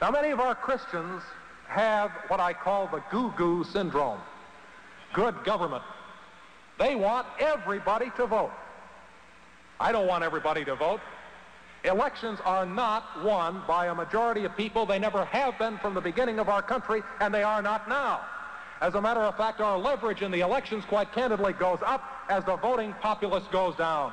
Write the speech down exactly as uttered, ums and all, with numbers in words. Now, many of our Christians have what I call the goo-goo syndrome, good government. They want everybody to vote. I don't want everybody to vote. Elections are not won by a majority of people. They never have been from the beginning of our country, and they are not now. As a matter of fact, our leverage in the elections, quite candidly, goes up as the voting populace goes down.